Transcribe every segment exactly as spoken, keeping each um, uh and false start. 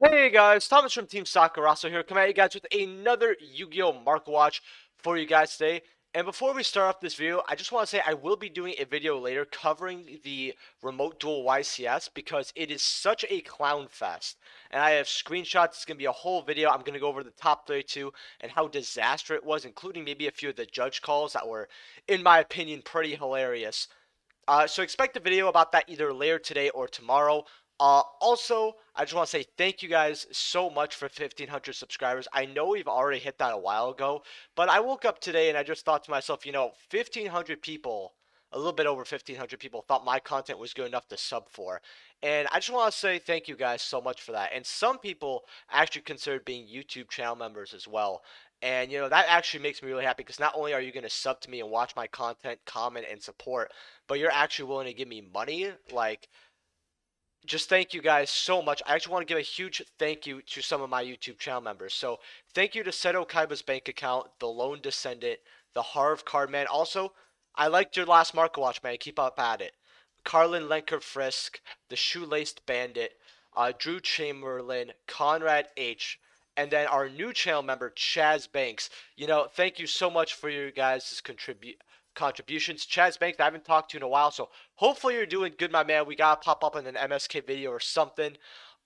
Hey guys, Thomas from Team Sakurazo here, coming at you guys with another Yu-Gi-Oh! Market Watch for you guys today. And before we start off this video, I just want to say I will be doing a video later covering the Remote Duel Y C S because it is such a clown fest. And I have screenshots. It's going to be a whole video. I'm going to go over the top thirty-two and how disaster it was, including maybe a few of the judge calls that were, in my opinion, pretty hilarious. Uh, so expect a video about that either later today or tomorrow. Uh, also, I just want to say thank you guys so much for fifteen hundred subscribers. I know we've already hit that a while ago, but I woke up today and I just thought to myself, you know, fifteen hundred people, a little bit over fifteen hundred people thought my content was good enough to sub for. And I just want to say thank you guys so much for that. And some people actually considered being YouTube channel members as well. And, you know, that actually makes me really happy because not only are you going to sub to me and watch my content, comment, and support, but you're actually willing to give me money, like... Just thank you guys so much. I actually want to give a huge thank you to some of my YouTube channel members. So thank you to Seto Kaiba's Bank Account, the Lone Descendant, the Harv Card Man. Also, I liked your last Market Watch, man. Keep up at it. Karlyn Lenker Frisk, the Shoelaced Bandit, uh, Drew Chamberlain, Conrad H., and then our new channel member, Chaz Banks. You know, thank you so much for your guys' contribution. Contributions. Chaz Banks, I haven't talked to in a while, so hopefully you're doing good, my man. We gotta pop up in an M S K video or something.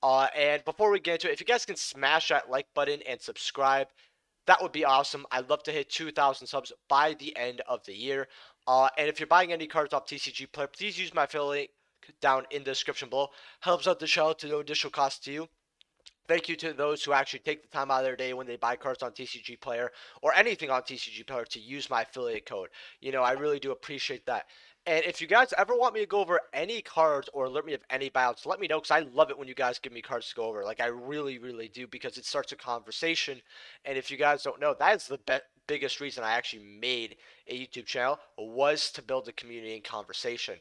Uh, and before we get into it, if you guys can smash that like button and subscribe, that would be awesome. I'd love to hit two thousand subs by the end of the year. Uh, and if you're buying any cards off T C G Player, please use my affiliate link down in the description below. Helps out the channel to no additional cost to you. Thank you to those who actually take the time out of their day when they buy cards on T C G Player or anything on T C G Player to use my affiliate code. You know, I really do appreciate that. And if you guys ever want me to go over any cards or alert me of any buyouts, let me know because I love it when you guys give me cards to go over. Like, I really, really do because it starts a conversation. And if you guys don't know, that is the best. biggest reason I actually made a YouTube channel was to build a community and conversation.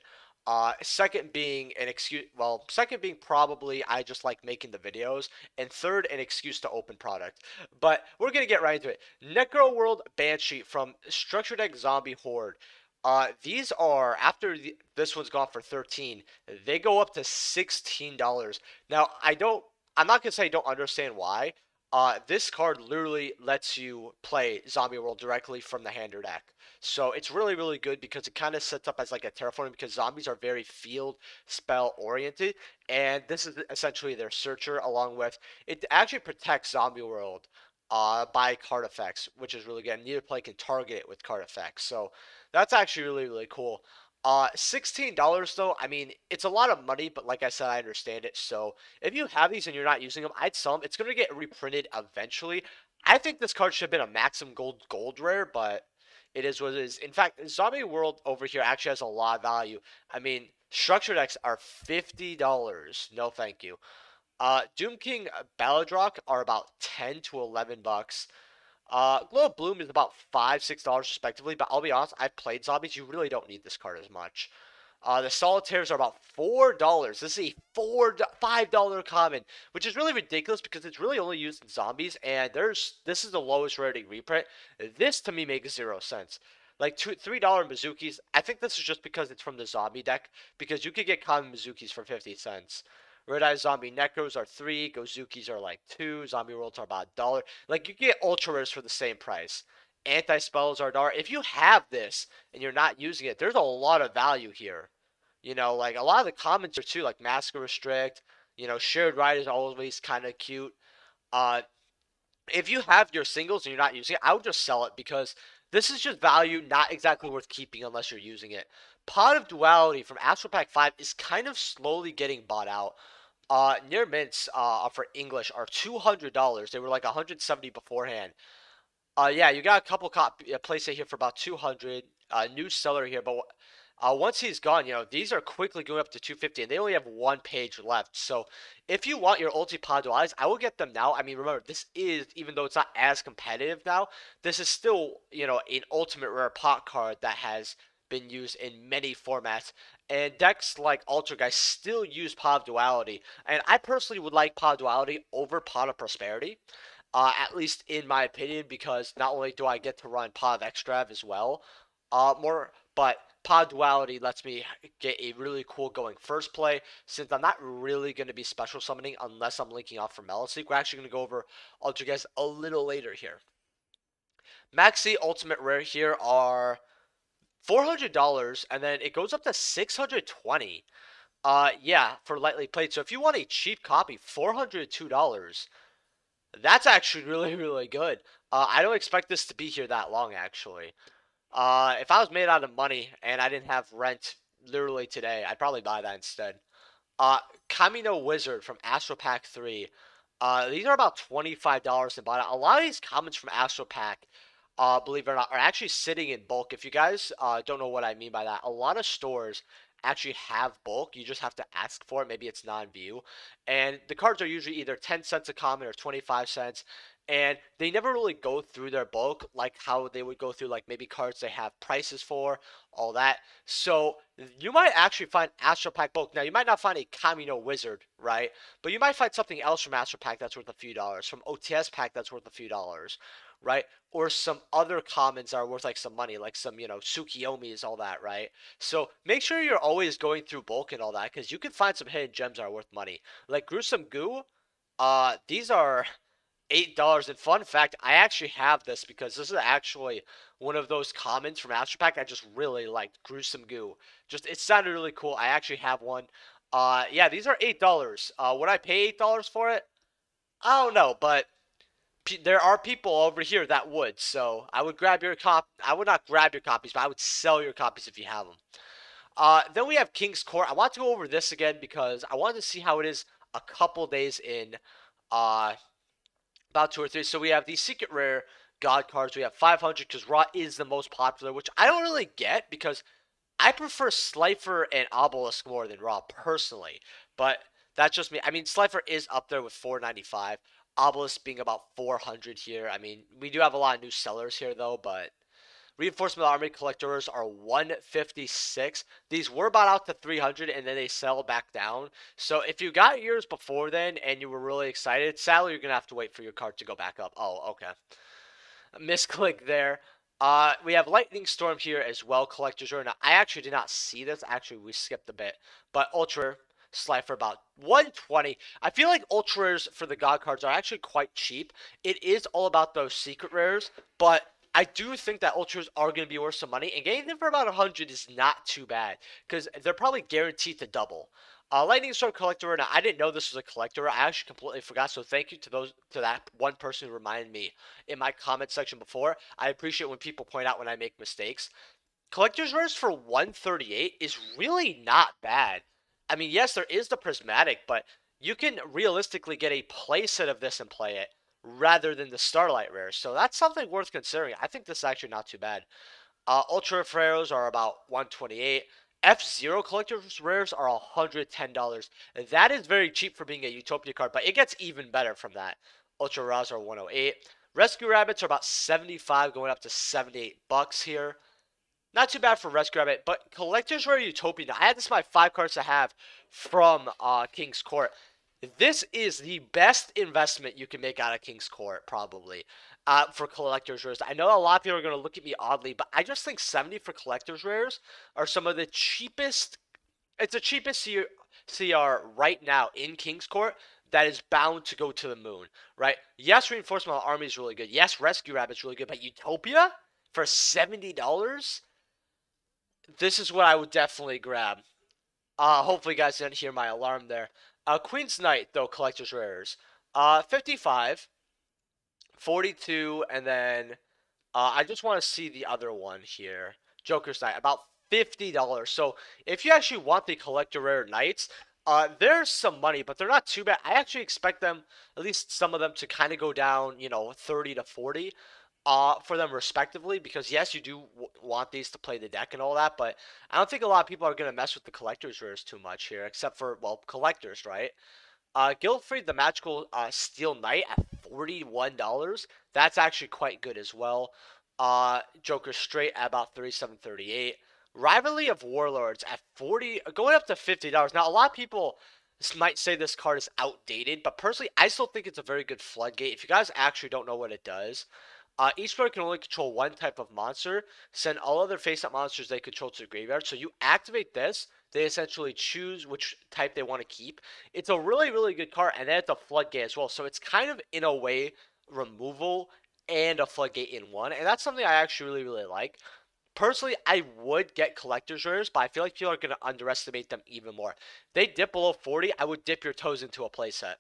Uh, second being an excuse, well, second being probably I just like making the videos, and third, an excuse to open product. But we're going to get right into it. Necro World Banshee from Structure Deck Zombie Horde. Uh, these are, after the, this one's gone for thirteen dollars, they go up to sixteen dollars. Now, I don't, I'm not going to say I don't understand why. Uh, this card literally lets you play Zombie World directly from the hand or deck. So it's really, really good because it kind of sets up as like a terraforming because zombies are very field spell oriented. And this is essentially their searcher along with, it actually protects Zombie World uh, by card effects, which is really good. And neither player can target it with card effects. So that's actually really, really cool. Uh, sixteen dollars though, I mean, it's a lot of money, but like I said, I understand it. So if you have these and you're not using them, I'd sell them. It's going to get reprinted eventually. I think this card should have been a Maximum Gold Gold Rare, but it is what it is. In fact, Zombie World over here actually has a lot of value. I mean, Structure Decks are fifty dollars. No, thank you. Uh, Doom King Baladrock are about ten to eleven bucks. Uh, Glow of Bloom is about five, six dollars respectively, but I'll be honest, I've played Zombies. You really don't need this card as much. Uh, the Solitaires are about four dollars. This is a four, five dollar common, which is really ridiculous because it's really only used in Zombies, and there's this is the lowest rarity reprint. This, to me, makes zero sense. Like, two, three dollar Mizukis, I think this is just because it's from the Zombie deck, because you could get common Mizukis for fifty cents. Red Eye Zombie Necros are three, Gozukis are like two, Zombie Worlds are about a dollar. Like, you get Ultra Rares for the same price. Anti-Spells are a dollar. If you have this and you're not using it, there's a lot of value here. You know, like, a lot of the comments are too, like Mask of Restrict, you know, Shared Ride is always kind of cute. Uh, if you have your singles and you're not using it, I would just sell it because this is just value not exactly worth keeping unless you're using it. Pot of Duality from Astropack five is kind of slowly getting bought out. Uh, near mints uh, for English are two hundred dollars. They were like one hundred seventy dollars beforehand. Uh, yeah, you got a couple copy uh, place it here for about two hundred dollars. Uh, new seller here, but uh, once he's gone, you know, these are quickly going up to two hundred fifty dollars, and they only have one page left. So if you want your ulti pod dualities, I will get them now. I mean, remember, this is, even though it's not as competitive now, this is still, you know, an ultimate rare pot card that has been used in many formats, and decks like Ultra Guys still use Pot of Duality, and I personally would like Pot of Duality over Pot of Prosperity, uh, at least in my opinion, because not only do I get to run Pot of Extrav as well, uh, more, but Pod Duality lets me get a really cool going first play, since I'm not really going to be special summoning unless I'm linking off for Maliseek. We're actually going to go over Ultra Guys a little later here. Maxi Ultimate Rare here are four hundred dollars, and then it goes up to six hundred twenty dollars. Uh, yeah, for lightly played. So if you want a cheap copy, four hundred two dollars. That's actually really, really good. Uh, I don't expect this to be here that long, actually. Uh, if I was made out of money and I didn't have rent literally today, I'd probably buy that instead. Uh, Kamino Wizard from Astropack three. Uh, these are about twenty-five dollars in bottom. A lot of these comments from Astropack, uh, believe it or not, are actually sitting in bulk. If you guys uh, don't know what I mean by that, a lot of stores actually have bulk. You just have to ask for it. Maybe it's non-view. And the cards are usually either ten cents a common or twenty-five cents. And they never really go through their bulk like how they would go through like maybe cards they have prices for, all that. So you might actually find Astropack bulk. Now, you might not find a Kamino Wizard, right? But you might find something else from Astropack that's worth a few dollars, from O T S Pack that's worth a few dollars, right? Or some other commons are worth like some money, like some, you know, Tsukiyomi's, all that, right? So make sure you're always going through bulk and all that, because you can find some hidden gems that are worth money. Like Gruesome Goo, uh, these are eight dollars. And fun fact, I actually have this because this is actually one of those commons from Astropack I just really liked, Gruesome Goo. Just, it sounded really cool. I actually have one. Uh, yeah, these are eight dollars. Uh, would I pay eight dollars for it? I don't know, but there are people over here that would, so I would grab your cop. I would not grab your copies, but I would sell your copies if you have them. Uh, then we have King's Court. I want to go over this again because I wanted to see how it is a couple days in, uh, about two or three. So we have the Secret Rare God cards. We have five hundred because Raw is the most popular, which I don't really get because I prefer Slifer and Obelisk more than Raw personally, but that's just me. I mean, Slifer is up there with four ninety-five. Obelisk being about four hundred here. I mean, we do have a lot of new sellers here, though, but Reinforcement Army collectors are one fifty-six. These were bought out to three hundred, and then they sell back down. So if you got yours before then and you were really excited, sadly, you're going to have to wait for your card to go back up. Oh, okay. Misclick there. Uh, we have Lightning Storm here as well, collectors. Now, I actually did not see this. Actually, we skipped a bit, but Ultra Slifer for about one twenty. I feel like ultra rares for the God cards are actually quite cheap. It is all about those secret rares, but I do think that ultras are going to be worth some money, and getting them for about one hundred is not too bad because they're probably guaranteed to double. Uh, Lightning Storm collector. Now, I didn't know this was a collector. I actually completely forgot. So thank you to those to that one person who reminded me in my comment section before. I appreciate when people point out when I make mistakes. Collector's rares for one thirty-eight is really not bad. I mean, yes, there is the prismatic, but you can realistically get a play set of this and play it rather than the Starlight Rare. So that's something worth considering. I think this is actually not too bad. Uh, Ultra Rares are about one twenty-eight. F-Zero Collector's Rares are one hundred ten dollars. That is very cheap for being a Utopia card, but it gets even better from that. Ultra Rares are one oh eight. Rescue Rabbits are about seventy-five, going up to seventy-eight bucks here. Not too bad for Rescue Rabbit, but Collector's Rare Utopia. Now, I had this in my five cards to have from uh, King's Court. This is the best investment you can make out of King's Court, probably, uh, for Collector's Rares. I know a lot of people are going to look at me oddly, but I just think seventy for Collector's Rares are some of the cheapest. It's the cheapest C R right now in King's Court that is bound to go to the moon, right? Yes, Reinforcement Army is really good. Yes, Rescue Rabbit is really good, but Utopia for seventy dollars? This is what I would definitely grab. Uh, hopefully, you guys didn't hear my alarm there. Uh, Queen's Knight, though, Collector's Rares. Uh, fifty-five, forty-two, and then uh, I just want to see the other one here. Joker's Knight, about fifty dollars. So, if you actually want the Collector Rare Knights, uh, there's some money, but they're not too bad. I actually expect them, at least some of them, to kind of go down, you know, thirty to forty. Uh, for them respectively, because yes, you do w want these to play the deck and all that, but I don't think a lot of people are going to mess with the Collector's Rares too much here, except for, well, collectors, right? Uh, Guildfree, the Magical uh, Steel Knight at forty-one dollars. That's actually quite good as well. Uh, Joker Straight at about thirty-seven thirty-eight. Rivalry of Warlords at forty, going up to fifty dollars. Now, a lot of people might say this card is outdated, but personally, I still think it's a very good Floodgate. If you guys actually don't know what it does, Uh, each player can only control one type of monster. Send all other face-up monsters they control to the graveyard. So you activate this. They essentially choose which type they want to keep. It's a really, really good card. And then it's a floodgate as well. So it's kind of, in a way, removal and a floodgate in one. And that's something I actually really, really like. Personally, I would get collector's rares, but I feel like people are going to underestimate them even more. If they dip below forty, I would dip your toes into a playset.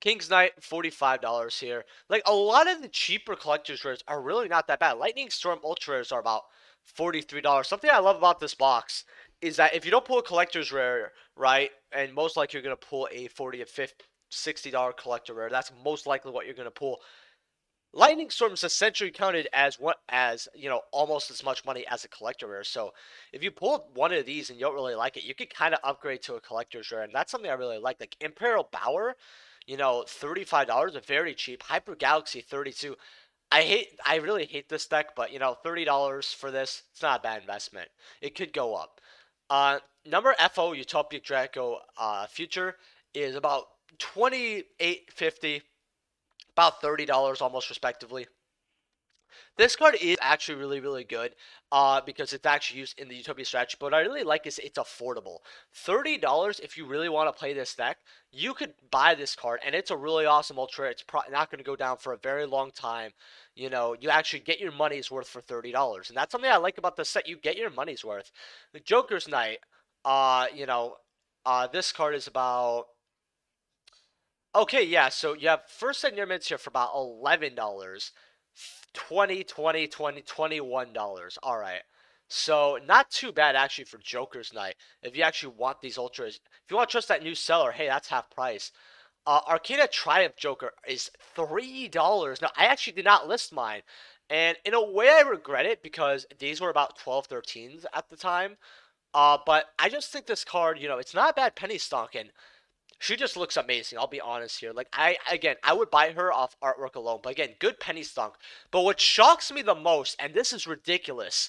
King's Knight, forty-five dollars here. Like, a lot of the cheaper collector's rares are really not that bad. Lightning Storm Ultra rares are about forty-three dollars. Something I love about this box is that if you don't pull a collector's rare, right, and most likely you're going to pull a forty dollars, fifty dollars, sixty dollars collector rare. That's most likely what you're going to pull. Lightning Storm is essentially counted as what as you know almost as much money as a collector rare. So if you pull one of these and you don't really like it, you can kind of upgrade to a collector's rare, and that's something I really like. Like Imperial Bower, you know, thirty-five dollars, very cheap. Hyper Galaxy thirty-two. I hate, I really hate this deck, but you know, thirty dollars for this, it's not a bad investment. It could go up. Uh, number F O Utopic Draco uh, Future is about twenty-eight fifty. About thirty dollars almost respectively. This card is actually really, really good uh, because it's actually used in the Utopia strategy. But what I really like is it's affordable. thirty dollars if you really want to play this deck, you could buy this card. And it's a really awesome ultra. It's pro not going to go down for a very long time. You know, you actually get your money's worth for thirty dollars. And that's something I like about this set. You get your money's worth. The Joker's Knight, uh, you know, uh, this card is about... Okay, yeah, so you have first and your mints here for about eleven dollars. twenty, twenty, twenty, twenty-one dollars. All right. So not too bad, actually, for Joker's Knight. If you actually want these Ultras, if you want to trust that new seller, hey, that's half price. Uh, Arcana Triumph Joker is three dollars. Now, I actually did not list mine. And in a way, I regret it because these were about twelve, thirteens at the time. Uh, but I just think this card, you know, it's not a bad penny stock, and she just looks amazing, I'll be honest here. Like, I, again, I would buy her off artwork alone. But, again, good penny stock. But what shocks me the most, and this is ridiculous,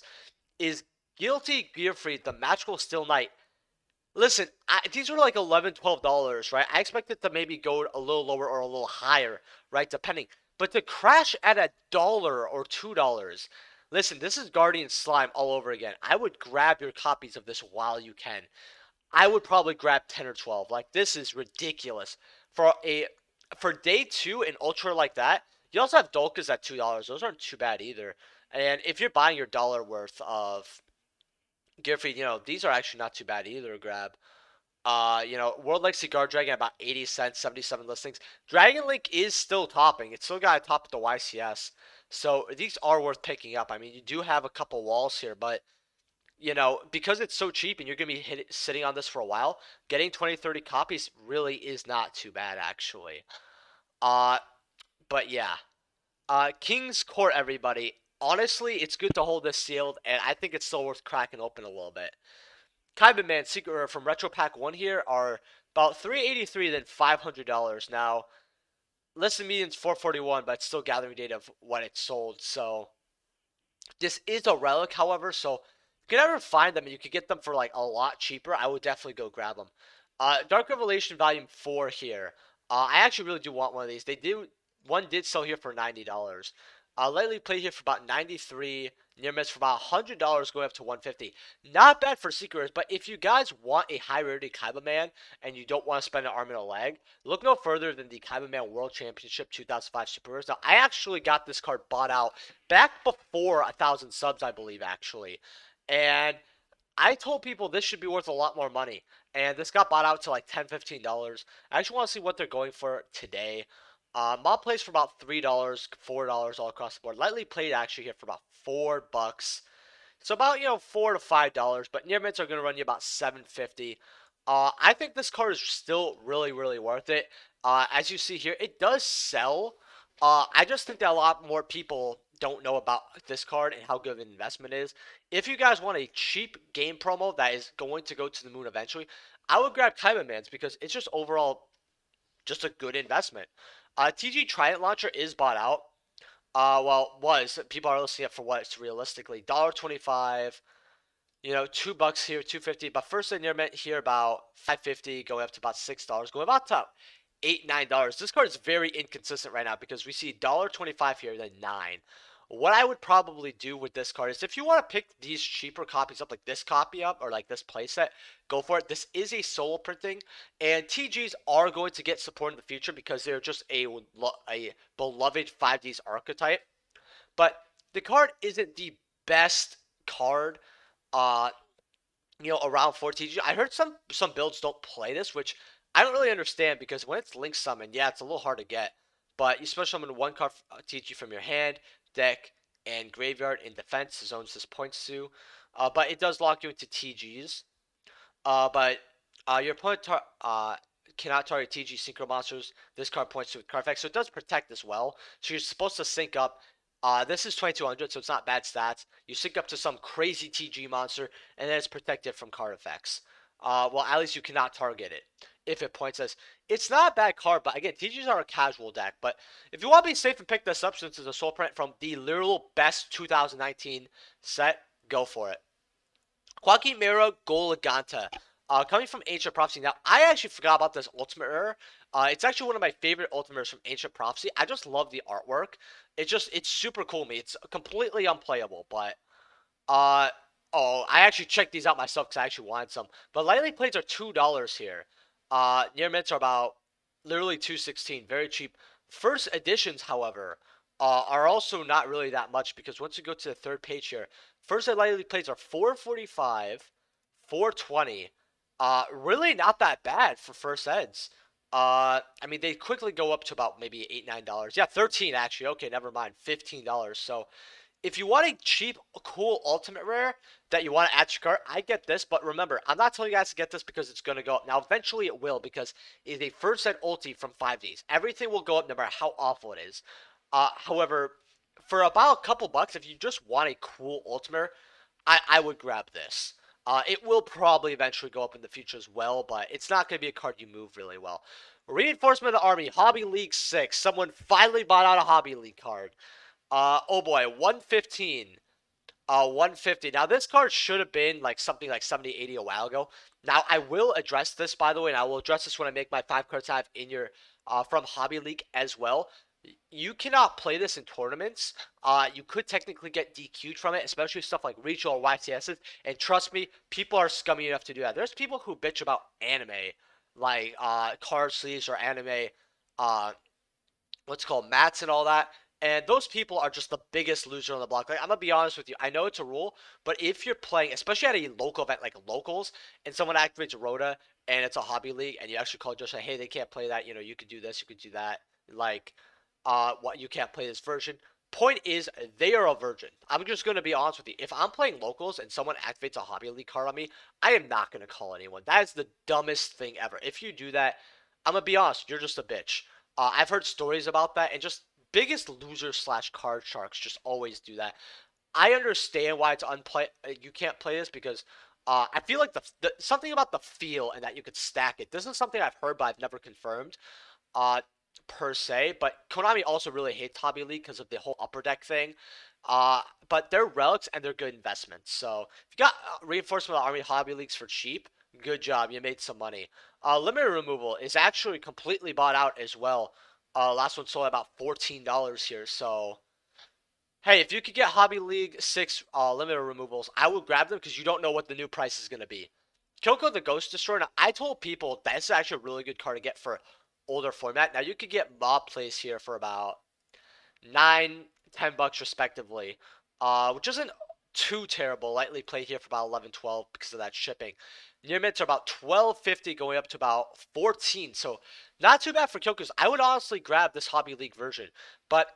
is Guilty Gearfried, the Magical Steel Knight. Listen, I, these were like eleven, twelve dollars, right? I expected to maybe go a little lower or a little higher, right, depending. But to crash at a dollar or two dollars, listen, this is Guardian Slime all over again. I would grab your copies of this while you can. I would probably grab ten or twelve. Like, this is ridiculous. For a for day two, an ultra like that, you also have Dolkas at two dollars. Those aren't too bad either. And if you're buying your dollar worth of Gearfried, you know, these are actually not too bad either to grab. Uh, you know, World Legacy Guard Dragon at about eighty cents, seventy-seven listings. Dragon Link is still topping. It's still got to top at the Y C S. So these are worth picking up. I mean, you do have a couple walls here, but... You know, because it's so cheap and you're going to be hit, sitting on this for a while, getting twenty, thirty copies really is not too bad, actually. Uh, but, yeah. Uh, King's Court, everybody. Honestly, it's good to hold this sealed, and I think it's still worth cracking open a little bit. Kaiba Man, Seeker from Retro Pack one here are about three eighty-three, then five hundred dollars. Now, listen, median's four forty-one, but it's still gathering data of when it's sold. So, this is a relic, however, so... If you can ever find them and you could get them for like a lot cheaper, I would definitely go grab them. Uh, Dark Revelation Volume four here. Uh, I actually really do want one of these. They do one did sell here for ninety dollars. Uh, Lightly played here for about ninety-three dollars. Near miss for about one hundred dollars going up to one fifty. Not bad for Secret, but if you guys want a high rarity Kaiba Man and you don't want to spend an arm and a leg, look no further than the Kaiba Man World Championship two thousand five Super Rares. Now, I actually got this card bought out back before one thousand subs, I believe, actually. And I told people this should be worth a lot more money. And this got bought out to like ten dollars, fifteen dollars. I actually want to see what they're going for today. Uh, Mob plays for about three dollars, four dollars all across the board. Lightly played actually here for about four bucks. So about, you know, four to five dollars. But near mints are going to run you about seven fifty. Uh, I think this card is still really, really worth it. Uh, as you see here, it does sell. Uh, I just think that a lot more people... don't know about this card and how good of an investment it is. If you guys want a cheap game promo that is going to go to the moon eventually, I would grab Kaiba Man's because it's just overall just a good investment. Uh, T G Triant Launcher is bought out. Uh, well, was. People are listing it for what it's realistically. one twenty-five, you know, two bucks here, two fifty. But first in your mint here about five fifty, going up to about six dollars, going about top eight, nine dollars. This card is very inconsistent right now because we see one twenty-five here, then nine. What I would probably do with this card is if you want to pick these cheaper copies up, like this copy up or like this playset, go for it. This is a solo printing, and T Gs are going to get support in the future because they're just a, a beloved five D's archetype. But the card isn't the best card uh, you know, around for T G. I heard some, some builds don't play this, which I don't really understand because when it's Link Summoned, yeah, it's a little hard to get. But you special summon one card uh, T G from your hand, deck, and graveyard in defense. Zones this points to, uh, but it does lock you into T Gs. Uh, but uh, your opponent tar uh, cannot target T G synchro monsters. This card points to a card effect, so it does protect as well. So you're supposed to sync up. Uh, this is twenty-two hundred, so it's not bad stats. You sync up to some crazy T G monster, and then it's protected from card effects. Uh, well, at least you cannot target it if it points us. It's not a bad card, but again, T Gs are a casual deck. But if you want to be safe and pick this up, since it's a soul print from the literal best two thousand nineteen set, go for it. Quackimera Golaganta, uh, coming from Ancient Prophecy. Now, I actually forgot about this Ultimate Rare. Uh, it's actually one of my favorite Ultimate Rares from Ancient Prophecy. I just love the artwork. It's just, it's super cool to me. It's completely unplayable, but... Uh, oh, I actually checked these out myself because I actually wanted some. But lightning plates are two dollars here. Uh, near mints are about literally two sixteen, very cheap. First editions, however, uh, are also not really that much because once you go to the third page here, first and lightly plates are four forty-five, four twenty. Uh, really not that bad for first eds. Uh, I mean, they quickly go up to about maybe eight, nine dollars. Yeah, thirteen actually. Okay, never mind, fifteen dollars. So if you want a cheap, cool Ultimate Rare that you want to add to your cart, I get this. But remember, I'm not telling you guys to get this because it's going to go up. Now, eventually it will because it's a first set ulti from five D's. Everything will go up no matter how awful it is. Uh, however, for about a couple bucks, if you just want a cool Ultimate, I, I would grab this. Uh, it will probably eventually go up in the future as well, but it's not going to be a card you move really well. Reinforcement Army, Hobby League six. Someone finally bought out a Hobby League card. Uh, oh boy, one fifteen, uh, one fifty. Now, this card should have been like something like seventy, eighty a while ago. Now, I will address this, by the way, and I will address this when I make my five cards I have in your, uh, from Hobby League as well. You cannot play this in tournaments. Uh, you could technically get D Q'd from it, especially stuff like regional or Y C S's. And trust me, people are scummy enough to do that. There's people who bitch about anime, like, uh, card sleeves or anime, uh, what's it called, mats and all that. And those people are just the biggest loser on the block. Like, I'm going to be honest with you. I know it's a rule, but if you're playing, especially at a local event like Locals, and someone activates Rota, and it's a Hobby League, and you actually call just like, hey, they can't play that. You know, you could do this, you could do that. Like, uh, what you can't play this version. Point is, they are a virgin. I'm just going to be honest with you. If I'm playing Locals and someone activates a Hobby League card on me, I am not going to call anyone. That is the dumbest thing ever. If you do that, I'm going to be honest. You're just a bitch. Uh, I've heard stories about that, and just... biggest loser slash card sharks just always do that. I understand why it's unplay. You can't play this because uh, I feel like the, the something about the feel and that you could stack it. This is something I've heard, but I've never confirmed uh, per se. But Konami also really hates Hobby League because of the whole upper deck thing. Uh, but they're relics and they're good investments. So if you got uh, Reinforcement of the Army Hobby Leagues for cheap, good job. You made some money. Uh, limited removal is actually completely bought out as well. Uh, last one sold at about fourteen dollars here, so hey, if you could get Hobby League six uh, limited removals, I would grab them because you don't know what the new price is going to be. Kyoko the Ghost Destroyer, now, I told people that's actually a really good card to get for older format. Now, you could get Mob Plays here for about nine, ten bucks respectively, uh, which isn't too terrible. Lightly played here for about eleven, twelve because of that shipping. Near mints are about twelve fifty going up to about fourteen, so not too bad for Kyoko's. I would honestly grab this Hobby League version, but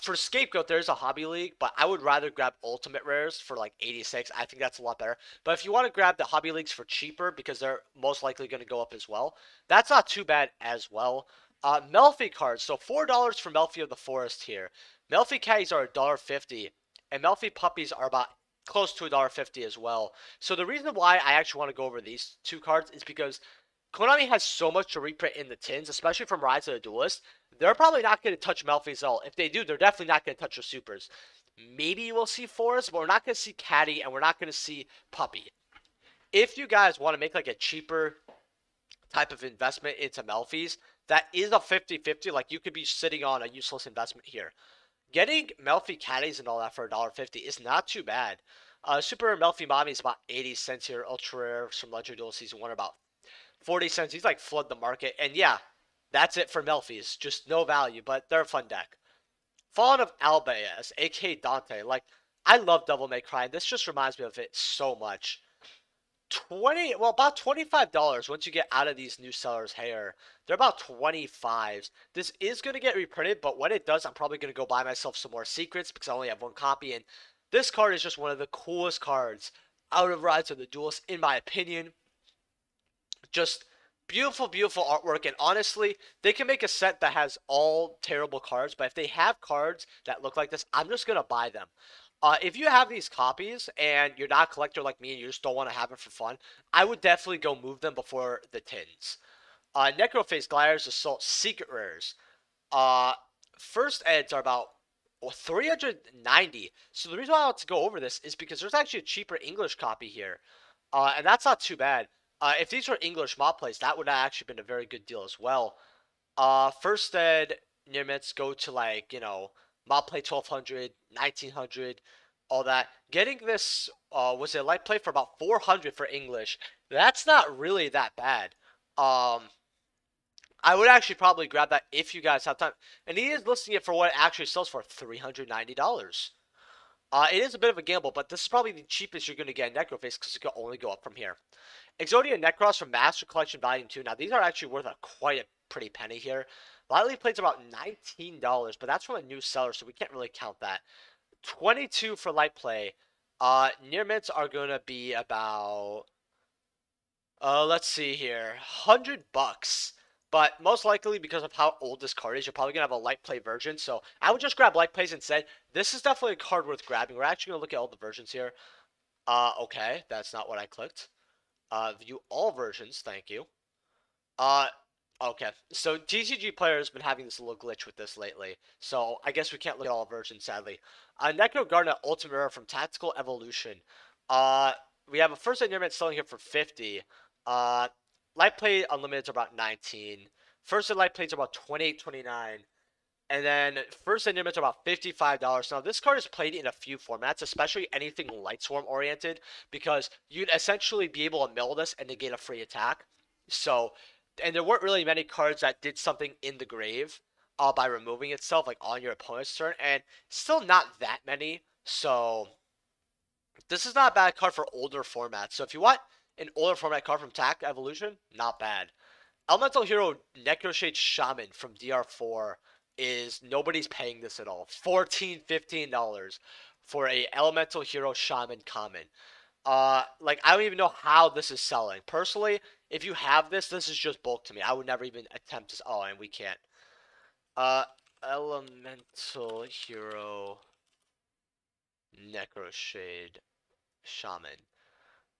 for Scapegoat, there's a Hobby League, but I would rather grab Ultimate Rares for like eighty-six. I think that's a lot better, but if you want to grab the Hobby Leagues for cheaper because they're most likely going to go up as well, that's not too bad as well. Uh, Melfi cards, so four dollars for Melfi of the Forest here. Melfi caddies are one fifty, and Melfi puppies are about close to one fifty as well. So the reason why I actually want to go over these two cards is because Konami has so much to reprint in the tins, especially from Rise of the Duelist. They're probably not going to touch Melfi's at all. If they do, they're definitely not going to touch the supers. Maybe we'll see Forest, but we're not going to see Caddy, and we're not going to see Puppy. If you guys want to make like a cheaper type of investment into Melfi's, that is a fifty fifty. Like, you could be sitting on a useless investment here. Getting Melfi Caddies and all that for a dollar fifty is not too bad. Uh, Super Melfi Mommy is about eighty cents here. Ultra Rares from Legendary Duel Season one about forty cents. He's like flood the market. And yeah, that's it for Melfi's. Just no value, but they're a fun deck. Fallen of Albaez, aka Dante. Like, I love Devil May Cry. This just reminds me of it so much. Twenty, well, about twenty-five dollars. Once you get out of these new sellers' hair, they're about twenty-fives. This is gonna get reprinted, but when it does, I'm probably gonna go buy myself some more secrets because I only have one copy. And this card is just one of the coolest cards out of Rise of the Duelist, in my opinion. Just beautiful, beautiful artwork, and honestly, they can make a set that has all terrible cards, but if they have cards that look like this, I'm just gonna buy them. Uh, if you have these copies and you're not a collector like me and you just don't want to have it for fun, I would definitely go move them before the tins. Uh, Necroface Glider's Assault Secret Rares. Uh, first eds are about well, three hundred ninety. So the reason why I want to go over this is because there's actually a cheaper English copy here. Uh, and that's not too bad. Uh, if these were English mob plays, that would have actually been a very good deal as well. Uh, first ed Nimitz go to, like, you know, mob play twelve hundred, nineteen hundred, all that. Getting this, uh, was it light play for about four hundred for English? That's not really that bad. Um, I would actually probably grab that if you guys have time. And he is listing it for what it actually sells for, three hundred ninety dollars. Uh, it is a bit of a gamble, but this is probably the cheapest you're going to get in Necroface because it can only go up from here. Exodia Necros from Master Collection Volume two. Now, these are actually worth a quite a pretty penny here. Lightly plays about nineteen dollars, but that's from a new seller, so we can't really count that. twenty-two for light play. Uh, near mints are going to be about, uh, let's see here, one hundred bucks. But most likely, because of how old this card is, you're probably going to have a light play version. So I would just grab light plays instead. This is definitely a card worth grabbing. We're actually going to look at all the versions here. Uh, okay, that's not what I clicked. Uh, view all versions, thank you. Uh, okay, so T C G Player has been having this little glitch with this lately. So I guess we can't look at all versions, sadly. Uh, Necro Garnet Ultimate Rare from Tactical Evolution. Uh, we have a first endearment selling here for fifty. Uh... Light play unlimited is about nineteen. First and light plays are about twenty-eight, twenty-nine. And then first and limits are about fifty-five dollars. Now, this card is played in a few formats, especially anything light swarm oriented, because you'd essentially be able to mill this and negate a free attack. So, and there weren't really many cards that did something in the grave uh, by removing itself, like on your opponent's turn, and still not that many. So, this is not a bad card for older formats. So, if you want an older format card from T A C Evolution, not bad. Elemental Hero Necroshade Shaman from D R four is, nobody's paying this at all. fourteen, fifteen dollars for a Elemental Hero Shaman common. Uh, like, I don't even know how this is selling. Personally, if you have this, this is just bulk to me. I would never even attempt this. Oh, and we can't. Uh, Elemental Hero Necroshade Shaman.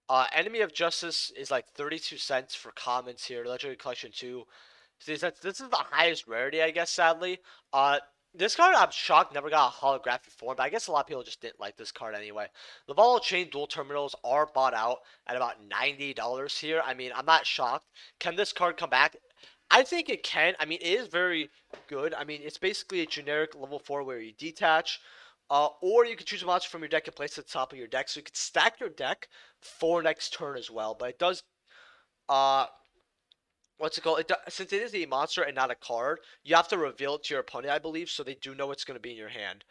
Uh, Enemy of Justice is like thirty-two cents for commons here. Legendary Collection two. This is the highest rarity, I guess, sadly. Uh, this card, I'm shocked, never got a holographic form, but I guess a lot of people just didn't like this card anyway. Laval Chain Dual Terminals are bought out at about ninety dollars here. I mean, I'm not shocked. Can this card come back? I think it can. I mean, it is very good. I mean, it's basically a generic level four where you detach. Uh, or you can choose a monster from your deck and place it at the top of your deck. So you can stack your deck for next turn as well. But it does, uh, what's it called? It do, since it is a monster and not a card, you have to reveal it to your opponent, I believe, so they do know it's going to be in your hand.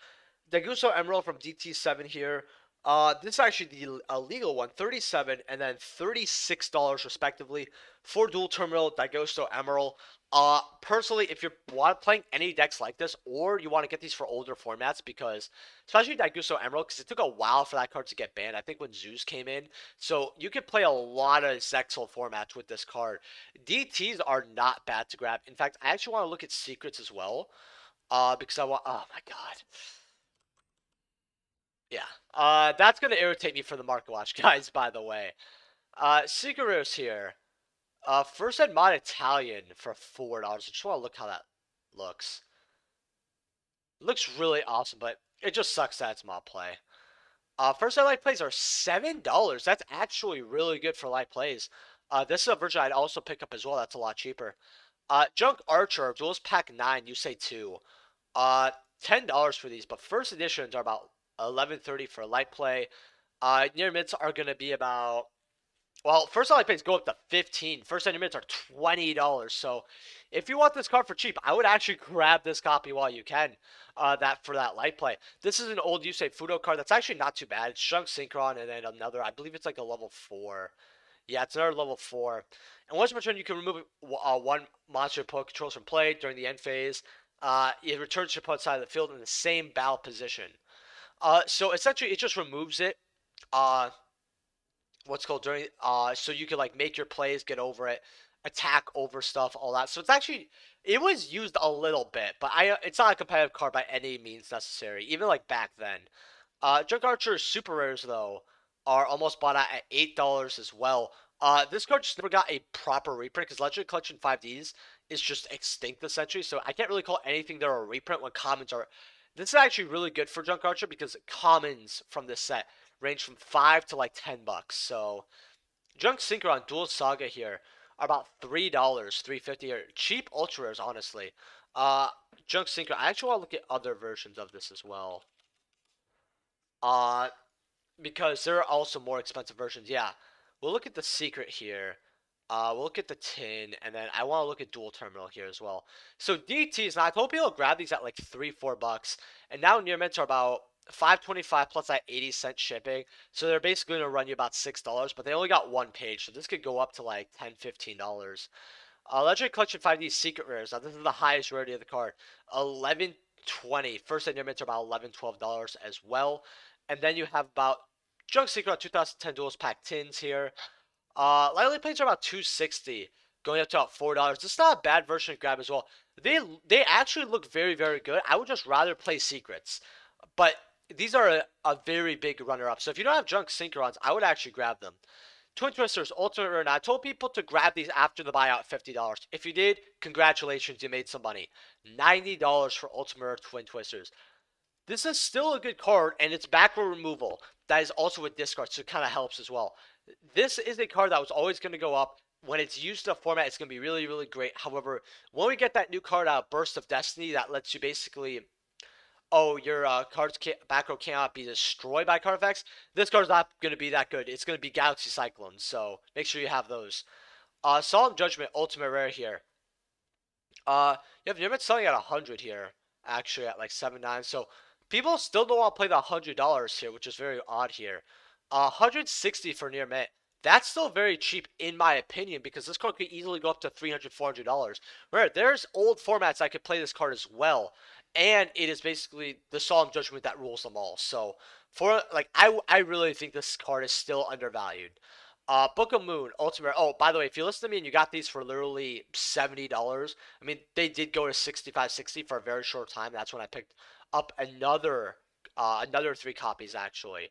Degusso Emerald from D T seven here. Uh, this is actually the illegal one, thirty-seven dollars and then thirty-six dollars respectively for Dual Terminal, Degusso Emerald. Uh, personally, if you're playing any decks like this, or you want to get these for older formats, because especially Degusso Emerald, because it took a while for that card to get banned, I think when Zeus came in, so you could play a lot of Zexal formats with this card. D Ts are not bad to grab. In fact, I actually want to look at Secrets as well, uh, because I want, oh my god. Yeah, uh, that's going to irritate me for the market watch, guys, by the way. Uh, Seeker Rares here. Uh, first ed Mod Italian for four dollars. I just want to look how that looks. It looks really awesome, but it just sucks that it's mod play. Uh, first ed light plays are seven dollars. That's actually really good for light plays. Uh, this is a version I'd also pick up as well. That's a lot cheaper. Uh, Junk Archer, Duelist Pack nine, you say two. Uh, ten dollars for these, but first editions are about eleven thirty for light play. Uh, near mints are going to be about, well, first light plays go up to fifteen. First end mints are twenty dollars. So if you want this card for cheap, I would actually grab this copy while you can. Uh, that for that light play. This is an old Yusei Fudo card that's actually not too bad. It's Shunk Synchron and then another. I believe it's like a level four. Yeah, it's another level four. And once per turn, you can remove uh, one monster opponent controls from play during the end phase. Uh, it returns to the opponent's side of the field in the same battle position. Uh, so essentially, it just removes it. Uh, what's called during uh so you can like make your plays, get over it, attack over stuff, all that. So it's actually, it was used a little bit, but I it's not a competitive card by any means necessary, even like back then. uh Junk Archer super rares though are almost bought out at eight dollars as well. Uh this card just never got a proper reprint because Legend Collection five Ds is just extinct essentially, so I can't really call anything there a reprint when commons are. This is actually really good for Junk Archer because commons from this set range from five to like ten bucks. So, Junk Synchron Dual Saga here are about three dollars, three fifty, or cheap ultra rares, honestly. Uh, Junk Synchron. I actually want to look at other versions of this as well. Uh, because there are also more expensive versions. Yeah, we'll look at the Secret here. Uh, we'll look at the Tin, and then I want to look at Dual Terminal here as well. So D Ts. Now I told people to grab these at like three, four bucks, and now near mints are about five twenty-five plus that eighty cent shipping, so they're basically going to run you about six dollars, but they only got one page, so this could go up to like ten, fifteen dollars. Uh, Legendary Collection five D Secret Rares. Now this is the highest rarity of the card, eleven twenty. First and near mints are about eleven, twelve dollars as well. And then you have about Junk Secret two thousand ten Duelist Pack Tins here. Uh, lightly plates are about two sixty, going up to about four dollars. This is not a bad version to grab as well. They, they actually look very, very good. I would just rather play Secrets, but these are a, a very big runner-up. So if you don't have Junk Synchrons, I would actually grab them. Twin Twisters, Ultimate Rare. Now, I told people to grab these after the buyout at fifty dollars. If you did, congratulations, you made some money. ninety dollars for Ultimate Rare Twin Twisters. This is still a good card, and it's back row removal. That is also a discard, so it kind of helps as well. This is a card that was always going to go up. When it's used to a format, it's going to be really, really great. However, when we get that new card out, Burst of Destiny, that lets you basically... oh, your uh, cards can't, back row cannot be destroyed by card effects. This card's not going to be that good. It's going to be Galaxy Cyclones, so make sure you have those. Uh, Solemn Judgment, Ultimate Rare here. Uh, you have Nimitz selling at one hundred here, actually, at like seventy-nine. So people still don't want to play the one hundred dollars here, which is very odd here. Uh, one hundred sixty for near mint. That's still very cheap, in my opinion, because this card could easily go up to three hundred, four hundred dollars. Where there's old formats I could play this card as well, and it is basically the Solemn Judgment that rules them all. So, for like, I, I really think this card is still undervalued. Uh, Book of Moon, Ultimate. Oh, by the way, if you listen to me and you got these for literally seventy dollars, I mean, they did go to sixty-five, sixty for a very short time. That's when I picked up another, uh, another three copies, actually.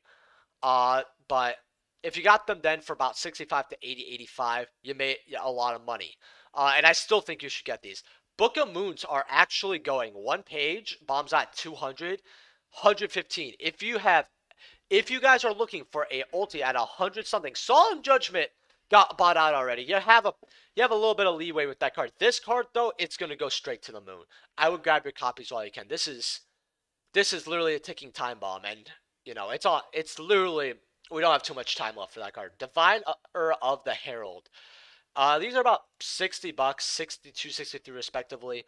Uh, but... if you got them then for about sixty-five to eighty, eighty-five, you made a lot of money. Uh, and I still think you should get these. Book of Moons are actually going one page, bombs at two hundred, one fifteen. If you have, if you guys are looking for a ulti at one hundred something, Solemn Judgment got bought out already. You have a, you have a little bit of leeway with that card. This card though, it's going to go straight to the moon. I would grab your copies while you can. This is, this is literally a ticking time bomb, and you know it's all, it's literally. We don't have too much time left for that card. Divine Ur of the Herald. Uh, these are about sixty bucks, sixty-two, sixty-three respectively.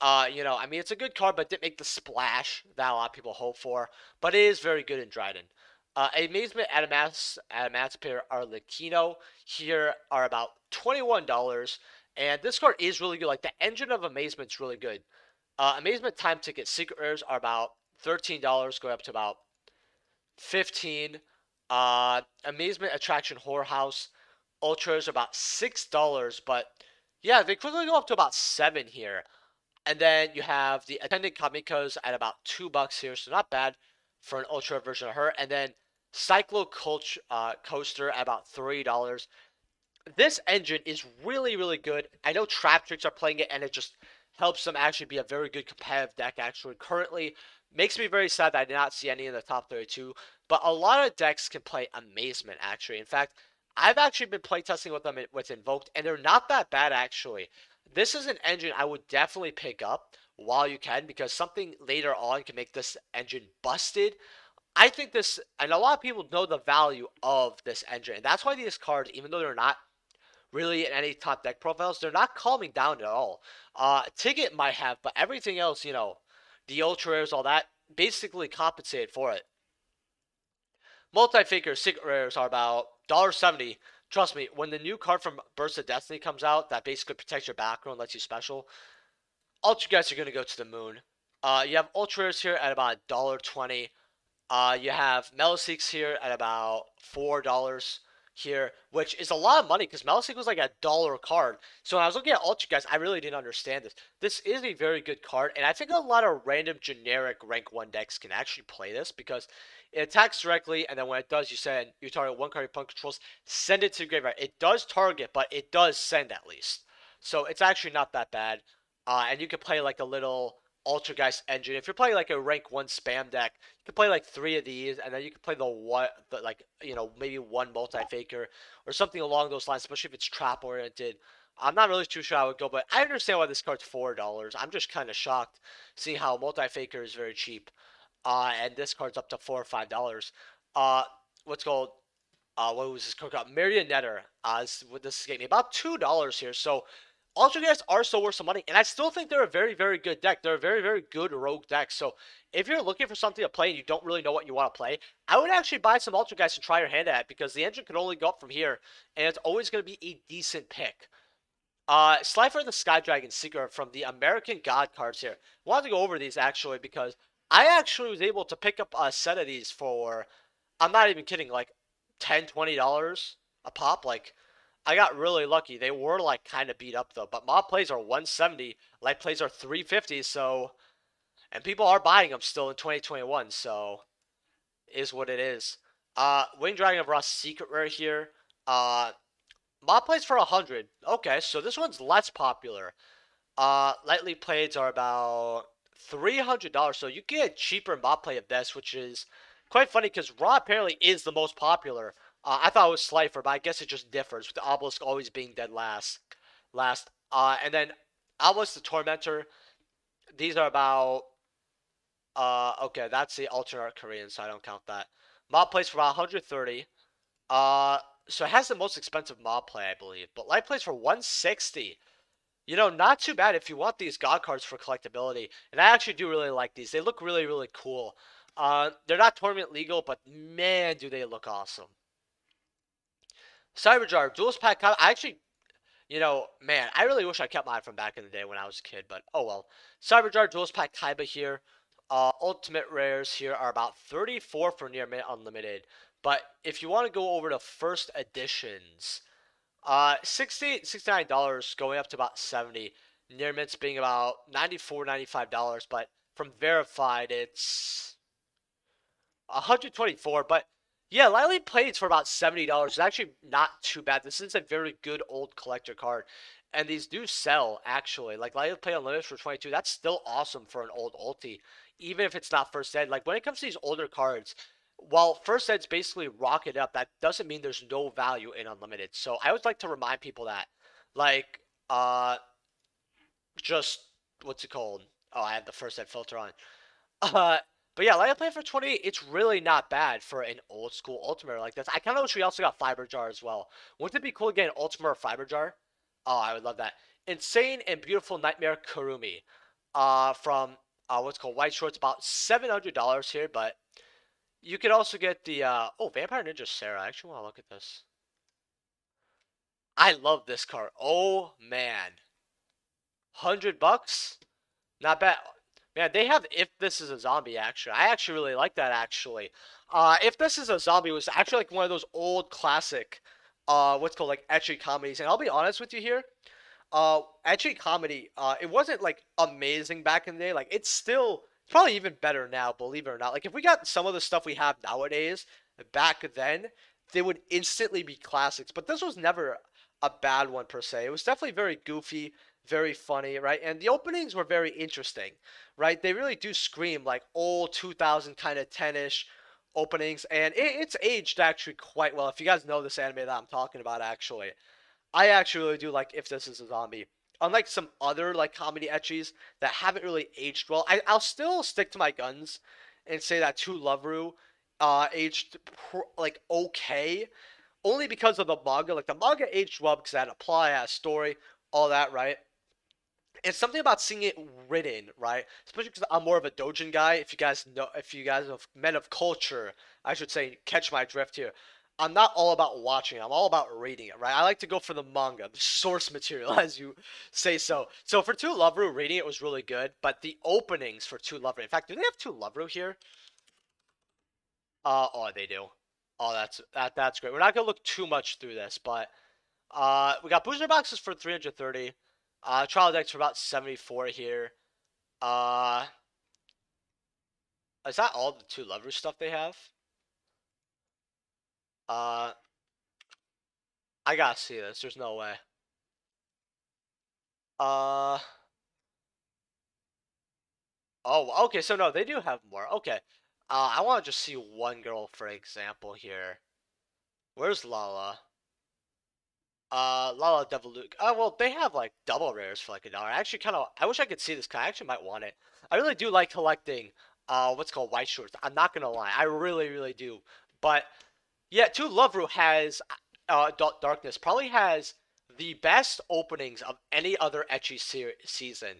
Uh, you know, I mean, it's a good card, but didn't make the splash that a lot of people hope for. But it is very good in Dryden. Uh, Amazement Adamas, Adamasper Arlecchino here are about twenty-one dollars. And this card is really good. Like, the Engine of Amazement's really good. Uh, Amazement Time Ticket Secret Rares are about thirteen dollars, going up to about fifteen dollars. Uh, Amazement Attraction Whorehouse Ultras are about six dollars, but yeah, they quickly go up to about seven here. And then you have the Attendant Kamikos at about two bucks here, so not bad for an ultra version of her. And then Cyclo uh, Coaster at about three dollars. This engine is really, really good. I know Trap Tricks are playing it, and it just helps them actually be a very good competitive deck actually currently. Makes me very sad that I did not see any in the top thirty-two, but a lot of decks can play Amazement, actually. In fact, I've actually been playtesting with them with Invoked, and they're not that bad, actually. This is an engine I would definitely pick up while you can, because something later on can make this engine busted. I think this, and a lot of people know the value of this engine, and that's why these cards, even though they're not really in any top deck profiles, they're not calming down at all. Uh, Ticket might have, but everything else, you know, the ultra rares, all that, basically compensated for it. Multi-figure secret rares are about one dollar seventy. Trust me, when the new card from Burst of Destiny comes out, that basically protects your background, lets you special, Ultra Guys are going to go to the moon. Uh, you have Ultra Rares here at about one dollar twenty. Uh, you have Meliseeks here at about four dollars here, which is a lot of money because Meliseek was like a dollar card. So when I was looking at Ultra Guys, I really didn't understand this. This is a very good card, and I think a lot of random generic rank one decks can actually play this because it attacks directly, and then when it does, you send, you target one card your opponent controls, send it to the graveyard. It does target, but it does send at least. So it's actually not that bad. Uh, and you can play like a little Ultra Geist engine. If you're playing like a rank one spam deck, you can play like three of these, and then you can play the one, the, like, you know, maybe one multi-faker or something along those lines, especially if it's trap-oriented. I'm not really too sure how it would go, but I understand why this card's four dollars. I'm just kind of shocked seeing how multi-faker is very cheap, uh, and this card's up to four or five dollars. Uh, what's called, uh, what was this card called? Marionetter. Uh, this, this is getting me about two dollars here, so Ultra Guys are still worth some money, and I still think they're a very, very good deck. They're a very, very good rogue deck. So if you're looking for something to play and you don't really know what you want to play, I would actually buy some Ultra Guys and try your hand at it, because the engine can only go up from here, and it's always going to be a decent pick. Uh, Slifer the Sky Dragon Seeker from the American God cards here. I wanted to go over these actually because I actually was able to pick up a set of these for, I'm not even kidding, like ten dollars, twenty dollars a pop. Like, I got really lucky. They were like kind of beat up though, but mob plays are one seventy, light plays are three fifty, so, and people are buying them still in twenty twenty-one, so is what it is. Uh, Winged Dragon of Ross Secret Rare here. Uh, mob plays for one hundred. Okay, so this one's less popular. Uh, lightly plays are about three hundred dollars, so you get a cheaper mob play of this, which is quite funny because Raw apparently is the most popular. Uh, I thought it was Slifer, but I guess it just differs, with the Obelisk always being dead last. last. Uh, and then Obelisk the Tormentor. These are about... Uh, okay, that's the alternate Korean, so I don't count that. Mob plays for about one hundred thirty. Uh, so it has the most expensive mob play, I believe. But light plays for one sixty. You know, not too bad if you want these God cards for collectability. And I actually do really like these. They look really, really cool. Uh, they're not tournament legal, but man, do they look awesome. Cyberjar, Duelist Pack. I actually, you know, man, I really wish I kept mine from back in the day when I was a kid, but oh well. Cyberjar, Duelist Pack Kaiba here. Uh, ultimate rares here are about thirty-four for near mint unlimited. But if you want to go over to first editions, uh, sixty-eight, sixty-nine dollars going up to about seventy. Near mints being about ninety-four, ninety-five dollars. But from verified, it's one hundred twenty-four. But yeah, lightly plays for about seventy dollars. It's actually not too bad. This is a very good old collector card. And these do sell, actually. Like, lightly play unlimited for twenty-two. That's still awesome for an old ulti, even if it's not first ed. Like, when it comes to these older cards, while first ed's basically rocket up, that doesn't mean there's no value in unlimited. So I always like to remind people that. Like, uh, just, what's it called? Oh, I have the first ed filter on. Uh... But yeah, lightly play for twenty, it's really not bad for an old school Ultimate like this. I kind of wish we also got Fiber Jar as well. Wouldn't it be cool to get an Ultimate or Fiber Jar? Oh, I would love that. Insane and Beautiful Nightmare Kurumi uh, from uh, what's called White Shorts, about seven hundred dollars here, but you could also get the, uh, oh, Vampire Ninja Sarah. I actually want to look at this. I love this card. Oh, man. one hundred bucks? Not bad. Man, they have If This Is a Zombie, actually. I actually really like that, actually. Uh, If This Is a Zombie was actually like one of those old classic, uh, what's called, like, ecchi comedies. And I'll be honest with you here, uh, ecchi comedy, uh, it wasn't, like, amazing back in the day. Like, it's still probably even better now, believe it or not. Like, if we got some of the stuff we have nowadays back then, they would instantly be classics. But this was never a bad one, per se. It was definitely very goofy, very funny, right? And the openings were very interesting, right? They really do scream like old two thousand kind of ten-ish openings, and it, it's aged actually quite well. If you guys know this anime that I'm talking about, actually, I actually really do like If This Is a Zombie. unlike some other like comedy etchies that haven't really aged well, I, I'll still stick to my guns and say that two Lovru uh, aged pr like okay, only because of the manga. Like the manga aged well because it had a plot, it had a story, all that, right? It's something about seeing it written, right? Especially because I'm more of a doujin guy. If you guys know, if you guys are men of culture, I should say, catch my drift here. I'm not all about watching it. I'm all about reading it, right? I like to go for the manga, the source material, as you say so. So for two Lovru, reading it was really good, but the openings for two Lovru. In fact, do they have two Lovru here? Uh, oh, they do. Oh, that's that. That's great. We're not gonna look too much through this, but uh, we got booster boxes for three hundred thirty. Uh, trial decks for about seventy-four here. Uh, is that all the two Lovru stuff they have? Uh, I gotta see this. There's no way. Uh, oh, okay. So no, they do have more. Okay. Uh, I want to just see one girl for example here. Where's Lala? Uh, Lala Deviluke. Oh, well, they have, like, double rares for, like, a dollar. I actually kind of... I wish I could see this, because I actually might want it. I really do like collecting, uh, what's called white shorts. I'm not going to lie. I really, really do. But, yeah, two Lovru has, uh, Darkness probably has the best openings of any other ecchi se season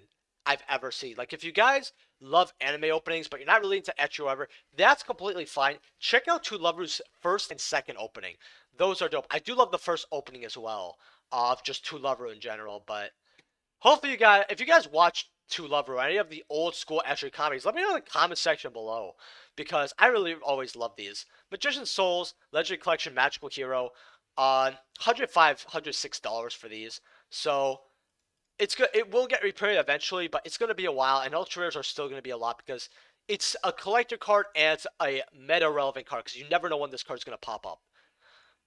I've ever seen. Like, if you guys love anime openings, but you're not really into ecchi or whatever, that's completely fine. Check out two Lovru's first and second opening. Those are dope. I do love the first opening as well uh, of just two Lovru in general, but hopefully you guys, if you guys watch two Lovru or any of the old school ecchi comedies, let me know in the comment section below, because I really always love these. Magician's Souls, Legendary Collection, Magical Hero, uh, one hundred five, one hundred six dollars for these, so it's good. It will get repaired eventually, but it's going to be a while, and Ultra Rares are still going to be a lot, because it's a collector card and it's a meta-relevant card, because you never know when this card's going to pop up.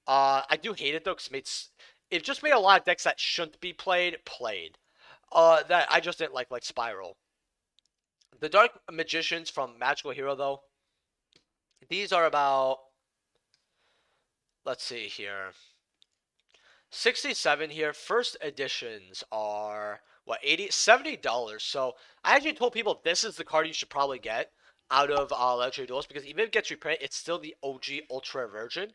Uh, I do hate it though, because it made, it just made a lot of decks that shouldn't be played, played. Uh, that I just didn't like, like Spiral. The Dark Magicians from Magical Hero though, these are about, let's see here, sixty-seven here. First editions are, what, eighty, seventy dollars. So, I actually told people this is the card you should probably get out of uh, Legendary Duels, because even if it gets reprinted, it's still the O G Ultra version.